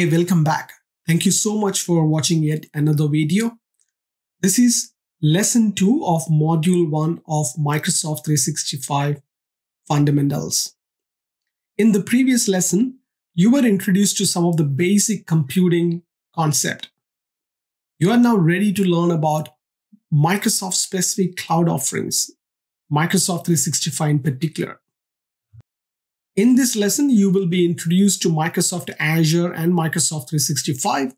Hey, welcome back. Thank you so much for watching yet another video. This is lesson 2 of module 1 of Microsoft 365 fundamentals. In the previous lesson, you were introduced to some of the basic computing concept. You are now ready to learn about Microsoft specific cloud offerings, Microsoft 365 in particular. In this lesson, you will be introduced to Microsoft Azure and Microsoft 365.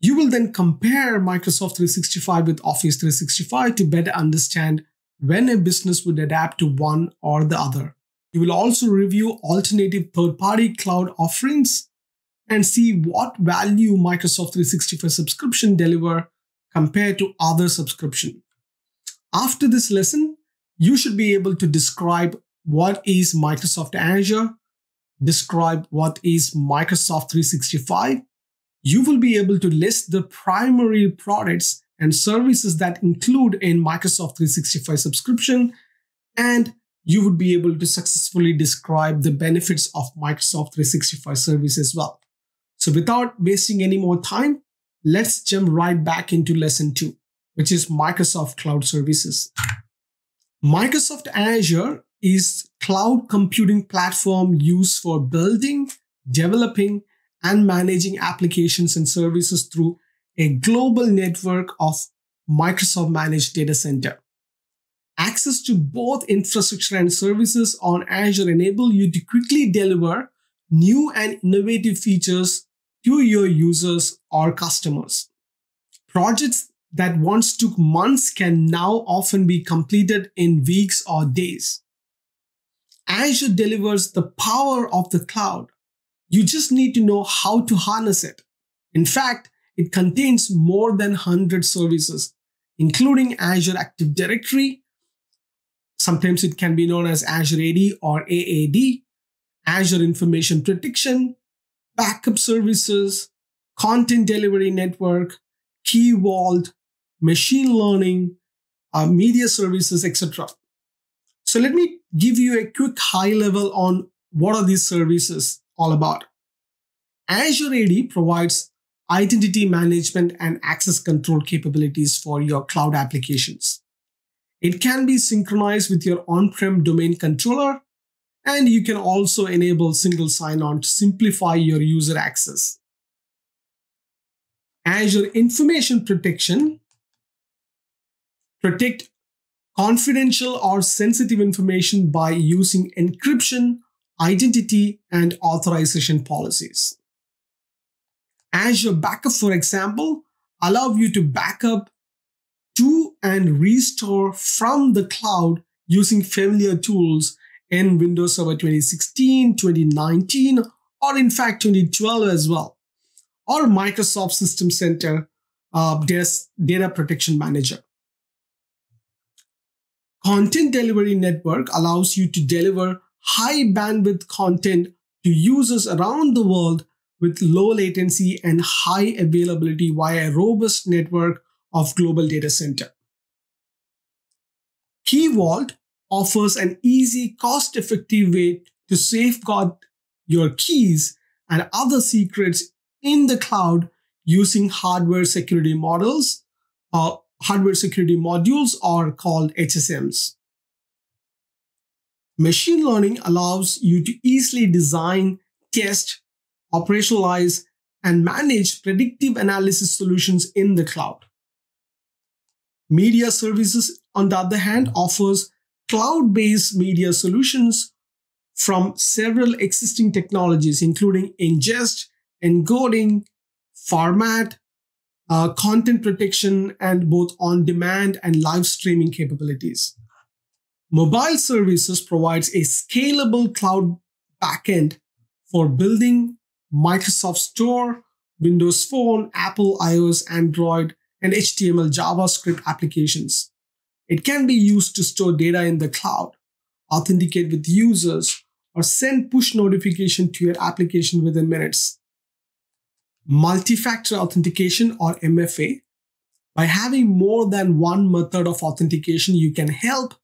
You will then compare Microsoft 365 with Office 365 to better understand when a business would adapt to one or the other. You will also review alternative third-party cloud offerings and see what value Microsoft 365 subscription delivers compared to other subscription. After this lesson, you should be able to describe what is Microsoft Azure, describe what is Microsoft 365. You will be able to list the primary products and services that include in Microsoft 365 subscription, and you would be able to successfully describe the benefits of Microsoft 365 service as well. So without wasting any more time, let's jump right back into lesson 2, which is Microsoft Cloud Services. Microsoft Azure is cloud computing platform used for building, developing, and managing applications and services through a global network of Microsoft managed data center. Access to both infrastructure and services on Azure enable you to quickly deliver new and innovative features to your users or customers. Projects that once took months can now often be completed in weeks or days. Azure delivers the power of the cloud. You just need to know how to harness it. In fact, it contains more than 100 services, including Azure Active Directory. Sometimes it can be known as Azure AD or AAD, Azure Information Protection, Backup Services, Content Delivery Network, Key Vault, Machine Learning, Media Services, etc. So let me give you a quick high level on what are these services all about. Azure AD provides identity management and access control capabilities for your cloud applications. It can be synchronized with your on-prem domain controller, and you can also enable single sign-on to simplify your user access. Azure Information Protection protects confidential or sensitive information by using encryption, identity, and authorization policies. Azure Backup, for example, allows you to back up to and restore from the cloud using familiar tools in Windows Server 2016, 2019, or in fact 2012 as well, or Microsoft System Center Data Protection Manager. Content Delivery Network allows you to deliver high bandwidth content to users around the world with low latency and high availability via a robust network of global data center. Key Vault offers an easy, cost-effective way to safeguard your keys and other secrets in the cloud using hardware security models, Hardware Security Modules are called HSMs. Machine Learning allows you to easily design, test, operationalize, and manage predictive analysis solutions in the cloud. Media Services, on the other hand, offers cloud-based media solutions from several existing technologies, including ingest, encoding, format, content protection, and both on-demand and live streaming capabilities. Mobile Services provides a scalable cloud backend for building Microsoft Store, Windows Phone, Apple, iOS, Android, and HTML JavaScript applications. It can be used to store data in the cloud, authenticate with users, or send push notification to your application within minutes. Multi-factor authentication, or MFA. By having more than one method of authentication, you can help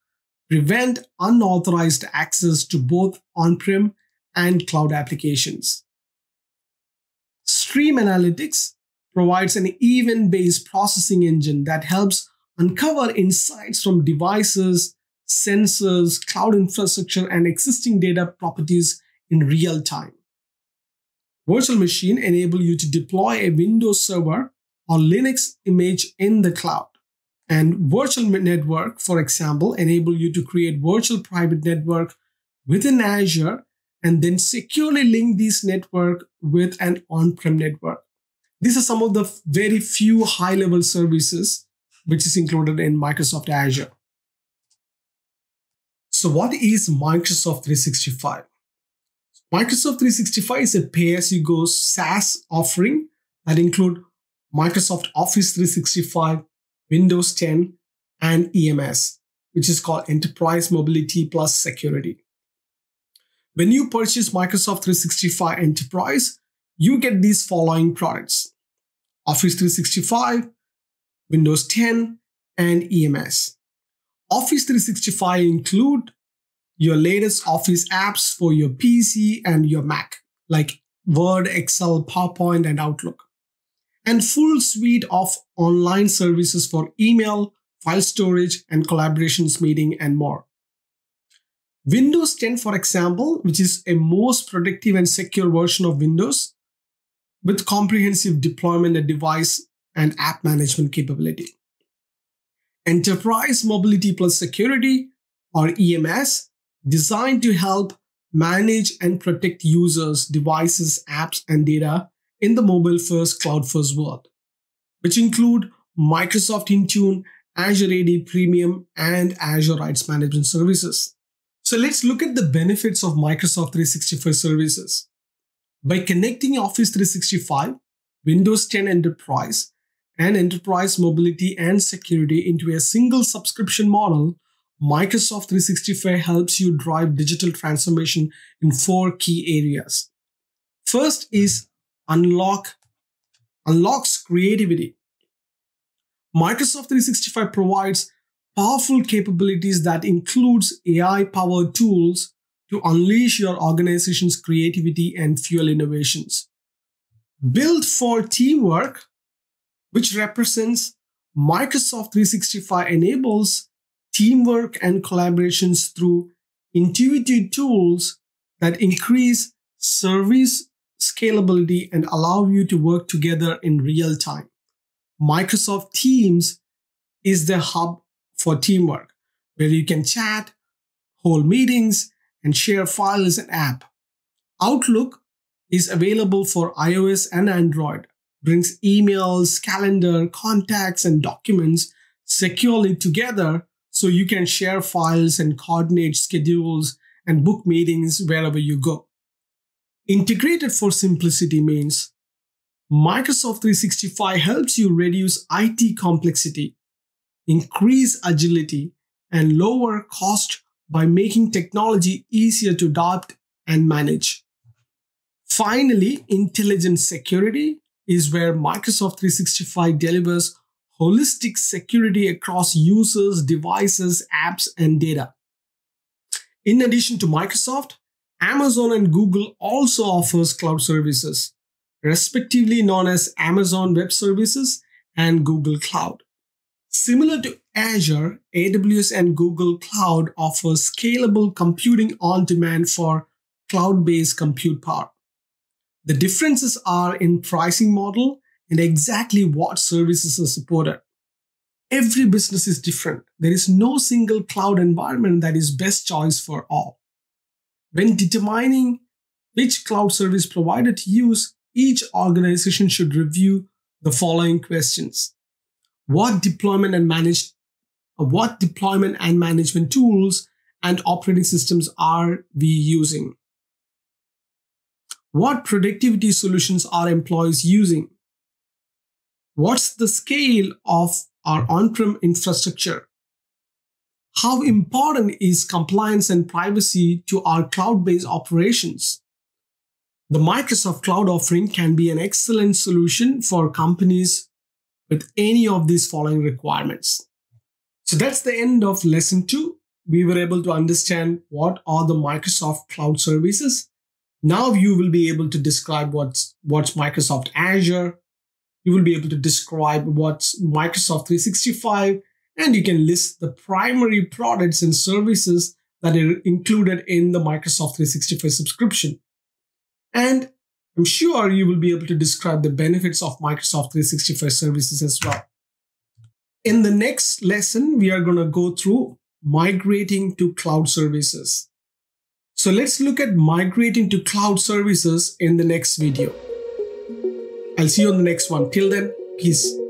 prevent unauthorized access to both on-prem and cloud applications. Stream Analytics provides an event-based processing engine that helps uncover insights from devices, sensors, cloud infrastructure, and existing data properties in real time. Virtual Machine enables you to deploy a Windows server or Linux image in the cloud. And Virtual Network, for example, enables you to create virtual private network within Azure and then securely link this network with an on-prem network. These are some of the very few high-level services which is included in Microsoft Azure. So what is Microsoft 365? Microsoft 365 is a pay-as-you-go SaaS offering that includes Microsoft Office 365, Windows 10, and EMS, which is called Enterprise Mobility Plus Security. When you purchase Microsoft 365 Enterprise, you get these following products: Office 365, Windows 10, and EMS. Office 365 includes your latest Office apps for your PC and your Mac, like Word, Excel, PowerPoint, and Outlook. And full suite of online services for email, file storage, and collaborations meeting, and more. Windows 10, for example, which is a most productive and secure version of Windows, with comprehensive deployment and device and app management capability. Enterprise Mobility Plus Security, or EMS, designed to help manage and protect users, devices, apps, and data in the mobile-first, cloud-first world, which include Microsoft Intune, Azure AD Premium, and Azure Rights Management Services. So let's look at the benefits of Microsoft 365 services. By connecting Office 365, Windows 10 Enterprise, and Enterprise Mobility and Security into a single subscription model, Microsoft 365 helps you drive digital transformation in 4 key areas. First is unlocks creativity. Microsoft 365 provides powerful capabilities that includes AI-powered tools to unleash your organization's creativity and fuel innovations. Built for teamwork, which represents Microsoft 365 enables teamwork and collaborations through intuitive tools that increase service scalability and allow you to work together in real time. Microsoft Teams is the hub for teamwork, where you can chat, hold meetings, and share files and apps. Outlook is available for iOS and Android, brings emails, calendar, contacts, and documents securely together so you can share files and coordinate schedules and book meetings wherever you go. Integrated for simplicity means Microsoft 365 helps you reduce IT complexity, increase agility, and lower cost by making technology easier to adopt and manage. Finally, intelligent security is where Microsoft 365 delivers holistic security across users, devices, apps, and data. In addition to Microsoft, Amazon and Google also offers cloud services, respectively known as Amazon Web Services and Google Cloud. Similar to Azure, AWS and Google Cloud offer scalable computing on demand for cloud-based compute power. The differences are in pricing model and exactly what services are supported. Every business is different. There is no single cloud environment that is best choice for all. When determining which cloud service provider to use, each organization should review the following questions: What deployment and management tools and operating systems are we using? What productivity solutions are employees using? What's the scale of our on-prem infrastructure? How important is compliance and privacy to our cloud-based operations? The Microsoft Cloud offering can be an excellent solution for companies with any of these following requirements. So that's the end of lesson 2. We were able to understand what are the Microsoft Cloud services Now you will be able to describe what's Microsoft Azure. You will be able to describe what's Microsoft 365, and you can list the primary products and services that are included in the Microsoft 365 subscription. And I'm sure you will be able to describe the benefits of Microsoft 365 services as well. In the next lesson, we are going to go through migrating to cloud services. So let's look at migrating to cloud services in the next video. I'll see you on the next one. Till then, peace.